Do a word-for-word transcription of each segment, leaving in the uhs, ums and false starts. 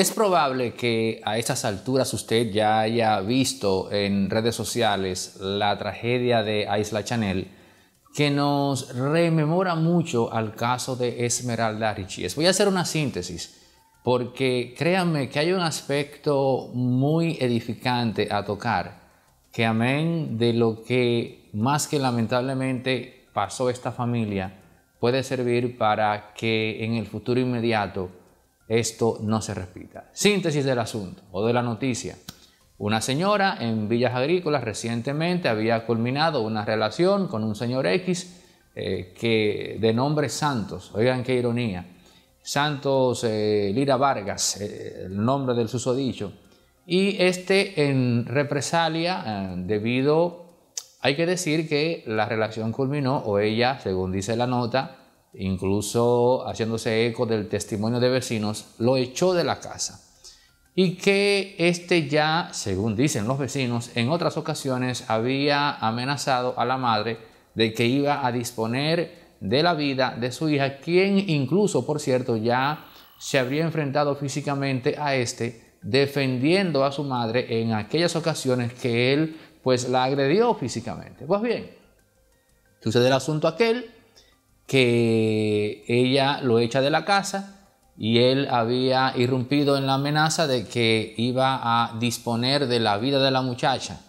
Es probable que a estas alturas usted ya haya visto en redes sociales la tragedia de Aisla Channel, que nos rememora mucho al caso de Esmeralda Richiez. Voy a hacer una síntesis, porque créanme que hay un aspecto muy edificante a tocar, que amén de lo que más que lamentablemente pasó esta familia, puede servir para que en el futuro inmediato esto no se repita. Síntesis del asunto o de la noticia. Una señora en Villas Agrícolas recientemente había culminado una relación con un señor X eh, que, de nombre Santos. Oigan qué ironía. Santos eh, Lira Vargas, eh, el nombre del susodicho. Y este en represalia eh, debido, hay que decir que la relación culminó, o ella, según dice la nota, incluso haciéndose eco del testimonio de vecinos, lo echó de la casa. Y que este ya, según dicen los vecinos, en otras ocasiones había amenazado a la madre de que iba a disponer de la vida de su hija, quien incluso, por cierto, ya se habría enfrentado físicamente a este, defendiendo a su madre en aquellas ocasiones que él pues la agredió físicamente. Pues bien, sucede el asunto aquel que ella lo echa de la casa y él había irrumpido en la amenaza de que iba a disponer de la vida de la muchacha.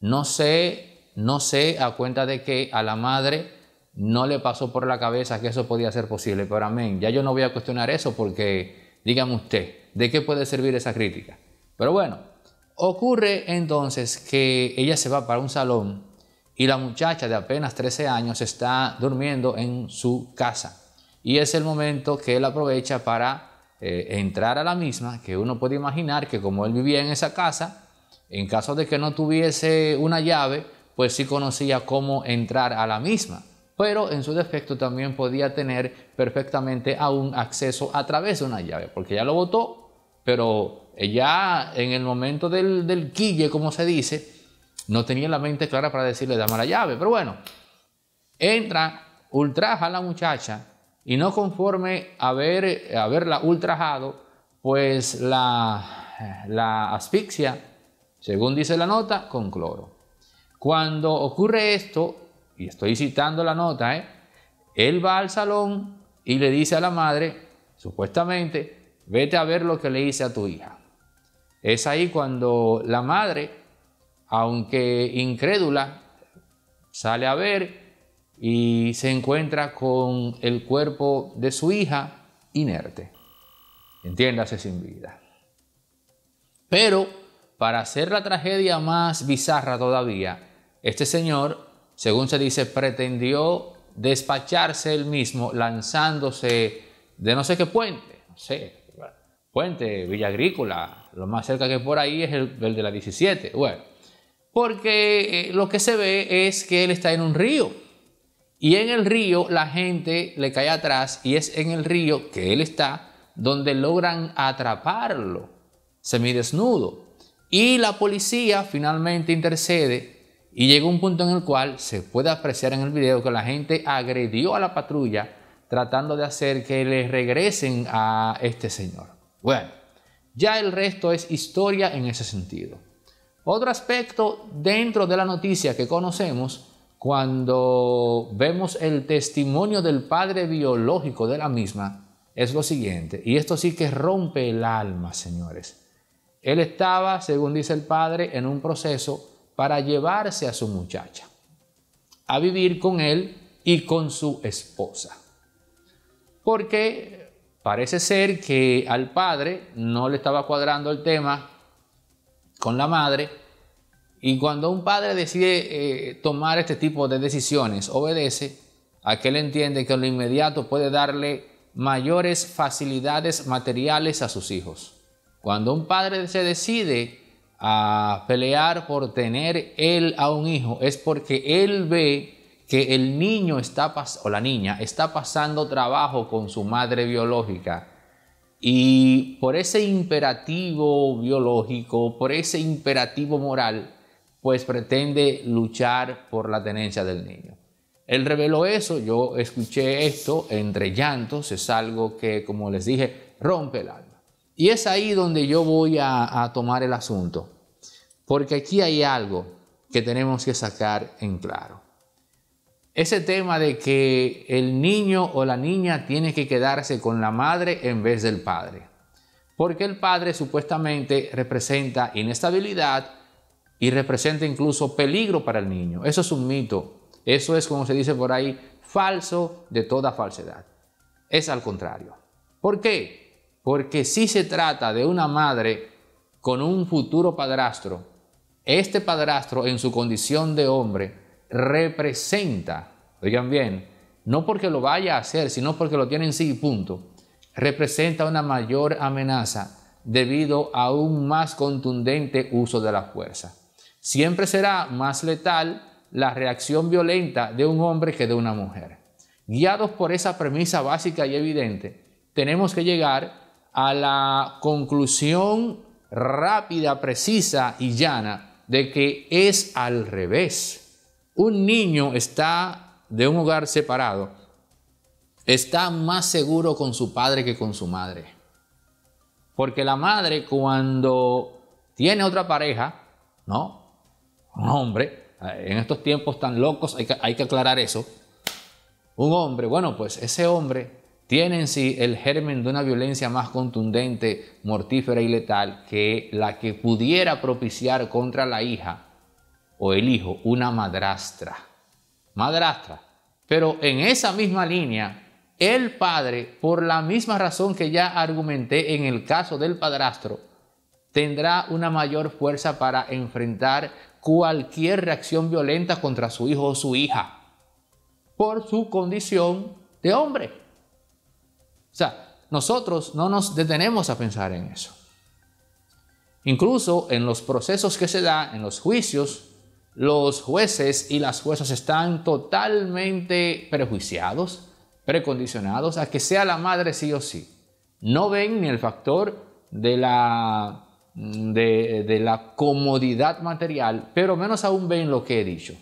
No sé, no sé a cuenta de que a la madre no le pasó por la cabeza que eso podía ser posible, pero amén, ya yo no voy a cuestionar eso porque, dígame usted, ¿de qué puede servir esa crítica? Pero bueno, ocurre entonces que ella se va para un salón y la muchacha de apenas trece años está durmiendo en su casa. Y es el momento que él aprovecha para eh, entrar a la misma, que uno puede imaginar que como él vivía en esa casa, en caso de que no tuviese una llave, pues sí conocía cómo entrar a la misma. Pero en su defecto también podía tener perfectamente a un acceso a través de una llave, porque ya lo botó, pero ya en el momento del, del quille, como se dice, no tenía la mente clara para decirle dame la llave. Pero bueno, entra, ultraja a la muchacha y no conforme haber, haberla ultrajado, pues la, la asfixia, según dice la nota, con cloro. Cuando ocurre esto, y estoy citando la nota, ¿eh? él va al salón y le dice a la madre, supuestamente, vete a ver lo que le hice a tu hija. Es ahí cuando la madre, aunque incrédula, sale a ver y se encuentra con el cuerpo de su hija inerte, entiéndase, sin vida. Pero para hacer la tragedia más bizarra todavía, este señor, según se dice, pretendió despacharse él mismo lanzándose de no sé qué puente, no sé, puente, Villa Agrícola, lo más cerca que por ahí es el, el de la diecisiete. Bueno, porque lo que se ve es que él está en un río y en el río la gente le cae atrás y es en el río que él está donde logran atraparlo, semidesnudo. Y la policía finalmente intercede y llega un punto en el cual se puede apreciar en el video que la gente agredió a la patrulla tratando de hacer que le regresen a este señor. Bueno, ya el resto es historia en ese sentido. Otro aspecto dentro de la noticia que conocemos, cuando vemos el testimonio del padre biológico de la misma, es lo siguiente, y esto sí que rompe el alma, señores. Él estaba, según dice el padre, en un proceso para llevarse a su muchacha a vivir con él y con su esposa. Porque parece ser que al padre no le estaba cuadrando el tema con la madre, y cuando un padre decide eh, tomar este tipo de decisiones, obedece a que él entiende que en lo inmediato puede darle mayores facilidades materiales a sus hijos. Cuando un padre se decide a pelear por tener él a un hijo, es porque él ve que el niño está o la niña está pasando trabajo con su madre biológica, y por ese imperativo biológico, por ese imperativo moral, pues pretende luchar por la tenencia del niño. Él reveló eso, yo escuché esto entre llantos, es algo que, como les dije, rompe el alma. Y es ahí donde yo voy a, a tomar el asunto, porque aquí hay algo que tenemos que sacar en claro. Ese tema de que el niño o la niña tiene que quedarse con la madre en vez del padre, porque el padre supuestamente representa inestabilidad y representa incluso peligro para el niño. Eso es un mito. Eso es, como se dice por ahí, falso de toda falsedad. Es al contrario. ¿Por qué? Porque si se trata de una madre con un futuro padrastro, este padrastro en su condición de hombre representa, oigan bien, no porque lo vaya a hacer, sino porque lo tiene en sí, punto, representa una mayor amenaza debido a un más contundente uso de la fuerza. Siempre será más letal la reacción violenta de un hombre que de una mujer. Guiados por esa premisa básica y evidente, tenemos que llegar a la conclusión rápida, precisa y llana de que es al revés. Un niño está de un hogar separado, está más seguro con su padre que con su madre. Porque la madre, cuando tiene otra pareja, ¿no? Un hombre, en estos tiempos tan locos hay que, hay que aclarar eso. Un hombre, bueno, pues ese hombre tiene en sí el germen de una violencia más contundente, mortífera y letal que la que pudiera propiciar contra la hija o el hijo una madrastra, madrastra. Pero en esa misma línea, el padre, por la misma razón que ya argumenté en el caso del padrastro, tendrá una mayor fuerza para enfrentar cualquier reacción violenta contra su hijo o su hija, por su condición de hombre. O sea, nosotros no nos detenemos a pensar en eso. Incluso en los procesos que se dan, en los juicios, los jueces y las juezas están totalmente prejuiciados, precondicionados a que sea la madre sí o sí. No ven ni el factor de la, de, de la comodidad material, pero menos aún ven lo que he dicho.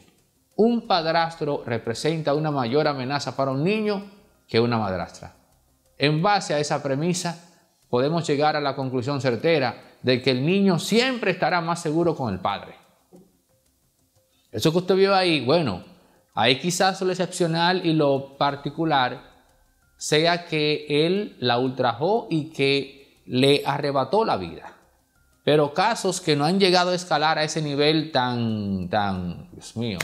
Un padrastro representa una mayor amenaza para un niño que una madrastra. En base a esa premisa, podemos llegar a la conclusión certera de que el niño siempre estará más seguro con el padre. Eso que usted vio ahí, bueno, ahí quizás lo excepcional y lo particular sea que él la ultrajó y que le arrebató la vida. Pero casos que no han llegado a escalar a ese nivel tan, tan, Dios mío,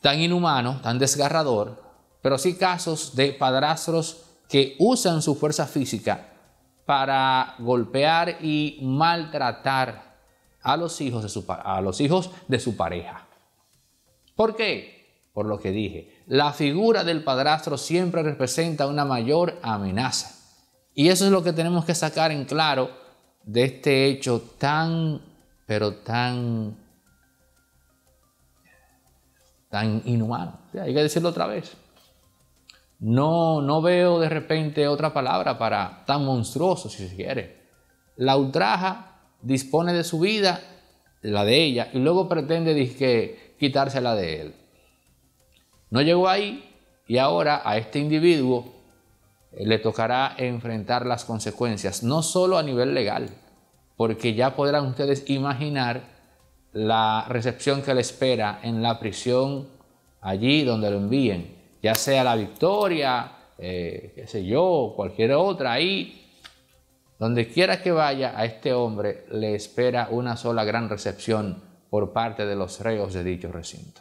tan inhumano, tan desgarrador, pero sí casos de padrastros que usan su fuerza física para golpear y maltratar a los hijos de su, a los hijos de su pareja. ¿Por qué? Por lo que dije, la figura del padrastro siempre representa una mayor amenaza. Y eso es lo que tenemos que sacar en claro de este hecho tan, pero tan, tan inhumano. Hay que decirlo otra vez. No, no veo de repente otra palabra para tan monstruoso, si se quiere. La ultraja, dispone de su vida, la de ella, y luego pretende dizque, quitársela de él. No llegó ahí y ahora a este individuo le tocará enfrentar las consecuencias, no solo a nivel legal, porque ya podrán ustedes imaginar la recepción que le espera en la prisión, allí donde lo envíen, ya sea la Victoria, eh, qué sé yo, cualquier otra ahí. Donde quiera que vaya, a este hombre le espera una sola gran recepción por parte de los reos de dicho recinto.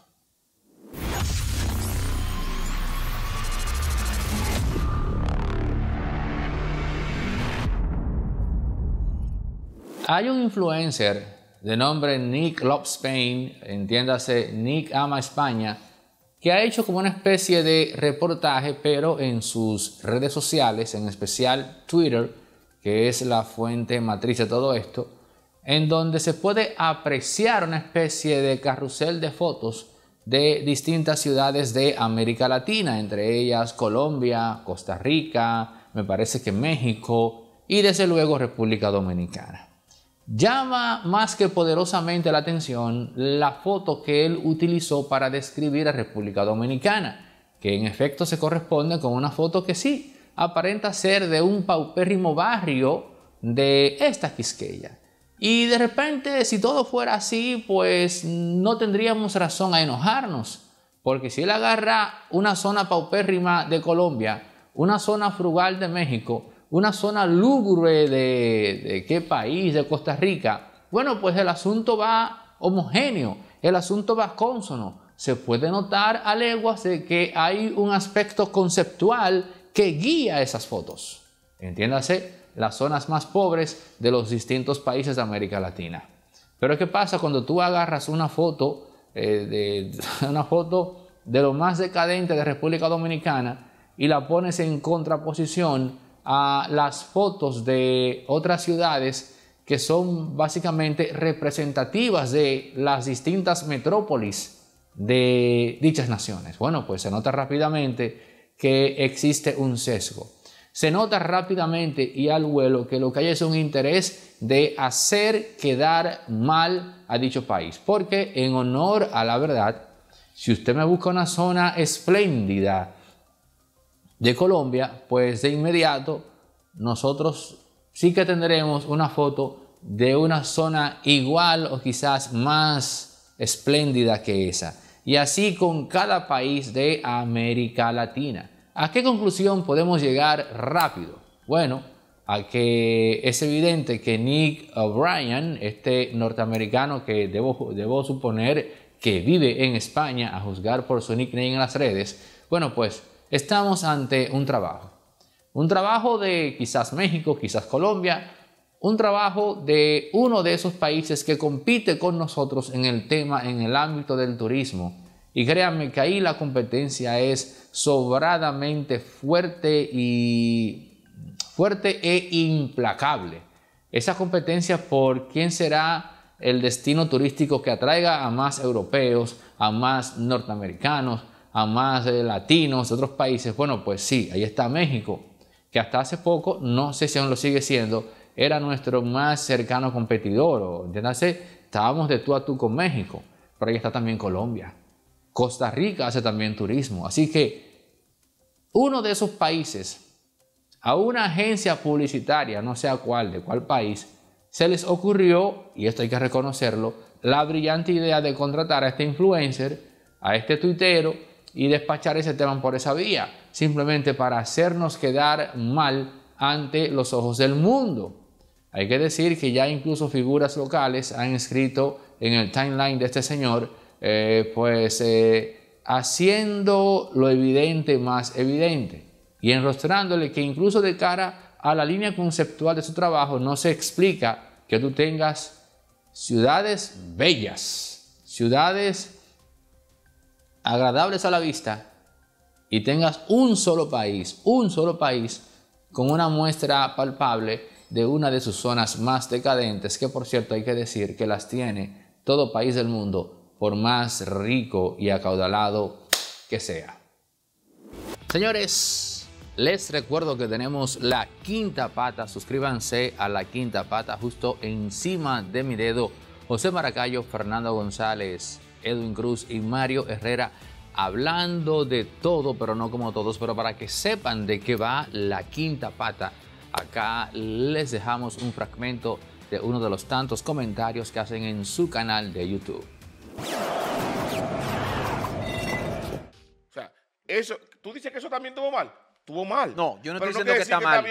Hay un influencer de nombre Nick Love Spain, entiéndase Nick Ama España, que ha hecho como una especie de reportaje, pero en sus redes sociales, en especial Twitter, que es la fuente matriz de todo esto, en donde se puede apreciar una especie de carrusel de fotos de distintas ciudades de América Latina, entre ellas Colombia, Costa Rica, me parece que México y desde luego República Dominicana. Llama más que poderosamente la atención la foto que él utilizó para describir a República Dominicana, que en efecto se corresponde con una foto que sí, aparenta ser de un paupérrimo barrio de esta Quisqueya. Y de repente, si todo fuera así, pues no tendríamos razón a enojarnos, porque si él agarra una zona paupérrima de Colombia, una zona frugal de México, una zona lúgubre de, de qué país, de Costa Rica, bueno, pues el asunto va homogéneo, el asunto va cónsono. Se puede notar a leguas de que hay un aspecto conceptual que guía esas fotos. Entiéndase, las zonas más pobres de los distintos países de América Latina. Pero ¿qué pasa cuando tú agarras una foto, eh, de, una foto de lo más decadente de República Dominicana y la pones en contraposición a las fotos de otras ciudades que son básicamente representativas de las distintas metrópolis de dichas naciones? Bueno, pues se nota rápidamente que existe un sesgo. Se nota rápidamente y al vuelo que lo que hay es un interés de hacer quedar mal a dicho país. Porque en honor a la verdad, si usted me busca una zona espléndida de Colombia, pues de inmediato nosotros sí que tendremos una foto de una zona igual o quizás más espléndida que esa. Y así con cada país de América Latina. ¿A qué conclusión podemos llegar rápido? Bueno, a que es evidente que Nick O'Brien, este norteamericano que debo, debo suponer que vive en España, a juzgar por su nickname en las redes, bueno, pues estamos ante un trabajo. Un trabajo de quizás México, quizás Colombia, un trabajo de uno de esos países que compite con nosotros en el tema, en el ámbito del turismo. Y créanme que ahí la competencia es sobradamente fuerte y fuerte e implacable. Esa competencia por quién será el destino turístico que atraiga a más europeos, a más norteamericanos, a más latinos de otros países. Bueno, pues sí, ahí está México, que hasta hace poco, no sé si aún lo sigue siendo, era nuestro más cercano competidor, o entiéndase, estábamos de tú a tú con México, pero ahí está también Colombia. Costa Rica hace también turismo, así que uno de esos países, a una agencia publicitaria, no sé a cuál, de cuál país, se les ocurrió, y esto hay que reconocerlo, la brillante idea de contratar a este influencer, a este tuitero, y despachar ese tema por esa vía, simplemente para hacernos quedar mal ante los ojos del mundo. Hay que decir que ya incluso figuras locales han escrito en el timeline de este señor, eh, pues eh, haciendo lo evidente más evidente y enrostrándole que incluso de cara a la línea conceptual de su trabajo no se explica que tú tengas ciudades bellas, ciudades agradables a la vista y tengas un solo país, un solo país con una muestra palpable de una de sus zonas más decadentes, que por cierto hay que decir que las tiene todo país del mundo, por más rico y acaudalado que sea. Señores, les recuerdo que tenemos La Quinta Pata, suscríbanse a La Quinta Pata, justo encima de mi dedo. José Maracayo, Fernando González, Edwin Cruz y Mario Herrera, hablando de todo, pero no como todos, pero para que sepan de qué va La Quinta Pata. Acá les dejamos un fragmento de uno de los tantos comentarios que hacen en su canal de YouTube. O sea, eso, ¿tú dices que eso también estuvo mal? Estuvo mal. No, yo no estoy diciendo que está mal.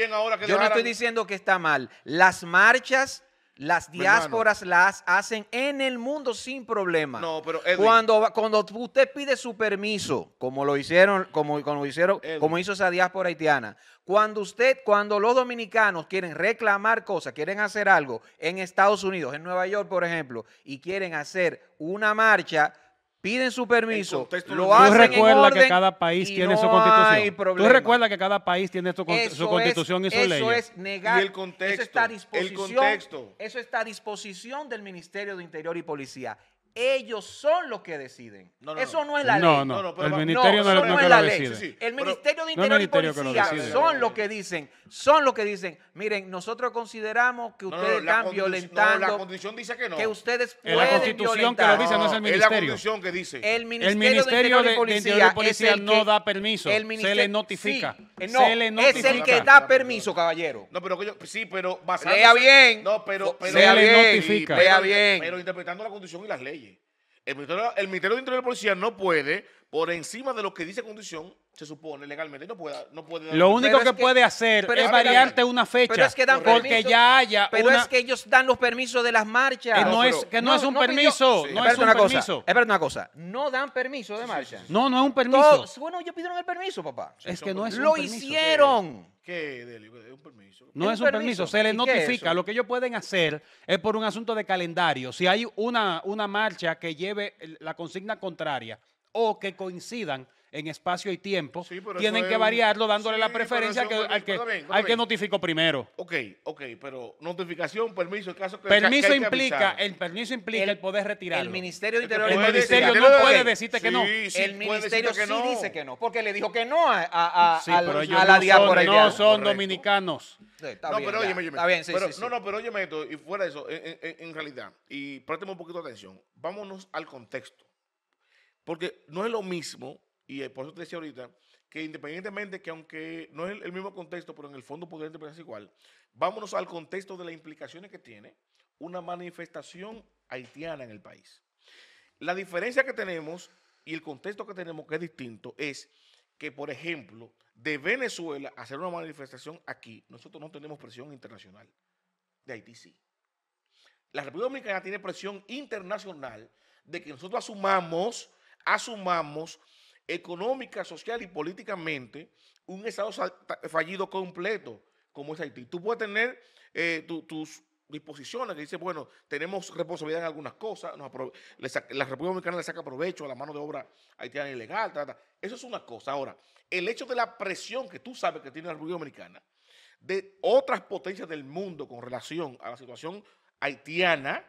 Yo no estoy diciendo que está mal. Las marchas, las diásporas las hacen en el mundo sin problema. No, pero Edwin, cuando, cuando usted pide su permiso, como lo hicieron, como, como hicieron, Edwin. como hizo esa diáspora haitiana, cuando usted, cuando los dominicanos quieren reclamar cosas, quieren hacer algo en Estados Unidos, en Nueva York, por ejemplo, y quieren hacer una marcha, piden su permiso, lo hacen en orden. Tú recuerdas que cada país tiene su constitución. Tú recuerdas que cada país tiene su constitución y sus leyes. Eso es negar. Y el contexto. Eso está a disposición, el contexto. Eso está a disposición del Ministerio de Interior y Policía. Ellos son los que deciden. No, no, eso no es la no, ley. No, no, pero el Ministerio no, no, no, no es la ley. Sí, sí. El Ministerio de Interior no y Policía lo son los que dicen, son los que dicen, miren, nosotros consideramos que ustedes no, no, están violentando. No, la Constitución dice que no. Que ustedes pueden violentar. Es la Constitución que lo dice, no es el Ministerio. Es la Constitución que dice. El Ministerio, el Ministerio de, Interior de, de Interior y Policía no que, da permiso, el se le notifica. Sí, Eh, no, se le es el que da permiso, caballero. No, pero que yo, sí, pero basándose, lea bien. No, pero, pero lea bien, notifica. Lea bien. Pero interpretando la Constitución y las leyes. El Ministerio, el Ministerio de Interior y Policía no puede, por encima de lo que dice Constitución, se supone legalmente, no puede, no puede dar. Lo único que, que puede hacer es variarte una fecha, pero es que dan porque permiso, ya haya pero una... es que ellos dan los permisos de las marchas. Eh, no, no, pero, es, que no, no es un no permiso, pidió, sí. no es un una permiso. Espérate una cosa, no dan permiso de marcha. No, no es un permiso. Todo, bueno, ellos pidieron el permiso, papá. Sí, es que no es un lo permiso. Lo hicieron. ¿Qué, Delio? ¿Es un permiso? No es un permiso, permiso. Se les notifica. Lo que ellos pueden hacer es por un asunto de calendario. Si hay una, una marcha que lleve la consigna contraria o que coincidan en espacio y tiempo, sí, tienen que es... variarlo dándole sí, la preferencia eso, que, al, que, bien, al que notificó primero. Ok, ok, pero notificación, permiso, el caso que... Permiso, que implica, que el permiso implica el, el poder retirarlo. El Ministerio de Interior... El, el Ministerio decir, no puede, puede decirte sí, que no. Sí, el Ministerio que sí no. dice que no, porque le dijo que no a, a, a, sí, a, pero a, ellos a la no diáspora. No son, son dominicanos. Sí, está no, bien, pero óyeme, está bien, sí, pero, sí, sí. No, no, pero óyeme esto, y fuera de eso, en, en, en realidad, y préstame un poquito de atención, vámonos al contexto, porque no es lo mismo. Y por eso te decía ahorita que independientemente que aunque no es el mismo contexto, pero en el fondo podría interpretarse igual, vámonos al contexto de las implicaciones que tiene una manifestación haitiana en el país. La diferencia que tenemos y el contexto que tenemos que es distinto es que, por ejemplo, de Venezuela hacer una manifestación aquí, nosotros no tenemos presión internacional, de Haití sí. La República Dominicana tiene presión internacional de que nosotros asumamos, asumamos, económica, social y políticamente un Estado fallido completo como es Haití. Tú puedes tener eh, tu, tus disposiciones que dicen, bueno, tenemos responsabilidad en algunas cosas, nos la República Dominicana le saca provecho a la mano de obra haitiana ilegal, ta, ta. Eso es una cosa. Ahora, el hecho de la presión que tú sabes que tiene la República Dominicana de otras potencias del mundo con relación a la situación haitiana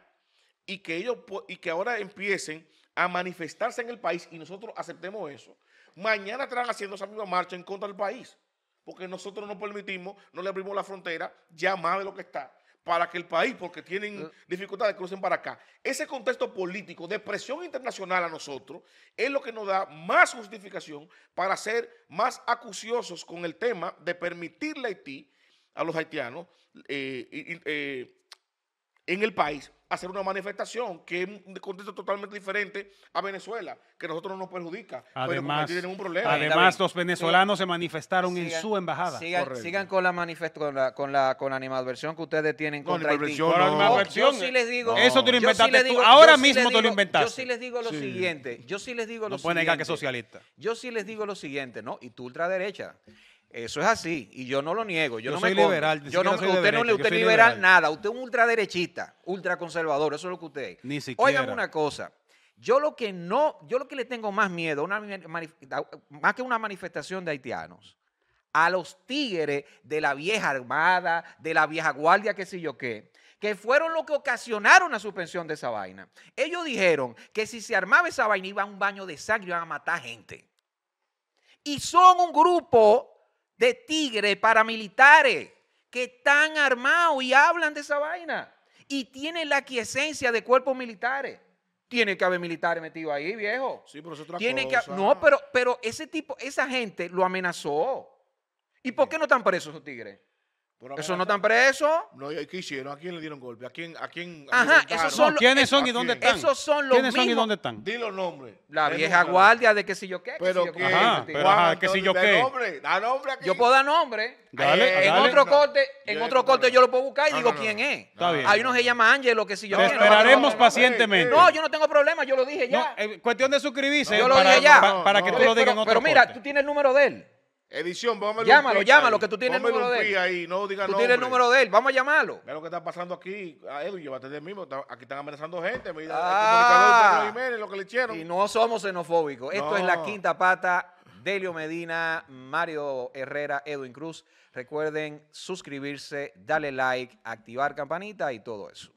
y que, ellos, y que ahora empiecen a manifestarse en el país y nosotros aceptemos eso. Mañana estarán haciendo esa misma marcha en contra del país, porque nosotros no permitimos, no le abrimos la frontera, ya más de lo que está, para que el país, porque tienen dificultades, crucen para acá. Ese contexto político de presión internacional a nosotros es lo que nos da más justificación para ser más acuciosos con el tema de permitirle a Haití, a los haitianos, eh, eh, en el país, hacer una manifestación que es un contexto totalmente diferente a Venezuela, que a nosotros no nos perjudica, además, pero tienen un problema. Además, David, los venezolanos sí, se manifestaron sigan, en su embajada. Sigan, sigan con la con la, con la con la animadversión que ustedes tienen no, contra Haití. No. No, yo sí les digo... No. Eso te lo inventaste sí digo, tú. Ahora sí mismo digo, te lo inventaste. Yo sí les digo lo sí. siguiente. Yo sí les digo no lo siguiente. No pueden negar que es socialista. Yo sí les digo lo siguiente, ¿no? Y tú ultraderecha. Eso es así, y yo no lo niego. Yo, yo no soy me liberal. Yo no, soy usted derecha, no usted yo soy liberal, liberal nada. Usted es un ultraderechista, ultraconservador. Eso es lo que usted es. Ni siquiera. Oigan una cosa. Yo lo que no, yo lo que le tengo más miedo, una, más que una manifestación de haitianos, a los tigres de la vieja armada, de la vieja guardia, qué sé yo qué, que fueron los que ocasionaron la suspensión de esa vaina. Ellos dijeron que si se armaba esa vaina iba a un baño de sangre y iban a matar gente. Y son un grupo de tigres paramilitares que están armados y hablan de esa vaina y tienen la aquiescencia de cuerpos militares. Tiene que haber militares metidos ahí, viejo. Sí, pero es otra tiene cosa. Que, no, pero, pero ese tipo, esa gente lo amenazó. ¿Y por qué no están presos esos tigres? ¿Eso no están presos? No, ¿qué hicieron? ¿A quién le dieron golpe? ¿A quién? ¿A quién? Ajá, esos son los, ¿quiénes son y dónde están? Esos son los ¿Quiénes mismos? son y dónde están? Di los nombres. La vieja guardia de que si yo qué. Pero que si yo qué. Da nombre aquí. Yo puedo dar nombre. Dale, en dale. otro corte, en otro corte yo lo puedo buscar y no, digo no, no, quién es. Está bien. Hay uno que se llama Ángelo, que si yo. Te esperaremos no, pacientemente. No, yo no tengo problema, yo lo dije ya. No, eh, cuestión de suscribirse. No, yo lo dije ya. Para que tú lo digas en otro corte. Pero mira, tú tienes el número de él. Edición, vamos a Llámalo, llámalo, ahí. que tú tienes Póngale el número de él. Ahí, no diga tú nombre. tienes el número de él, vamos a llamarlo. Mira lo que está pasando aquí, a Edwin, llévate del mismo. Aquí están amenazando gente. Mira, ah, el comunicador Pedro Jiménez, lo que le hicieron. Y no somos xenofóbicos. No. Esto es La Quinta Pata, Delio Medina, Mario Herrera, Edwin Cruz. Recuerden suscribirse, darle like, activar campanita y todo eso.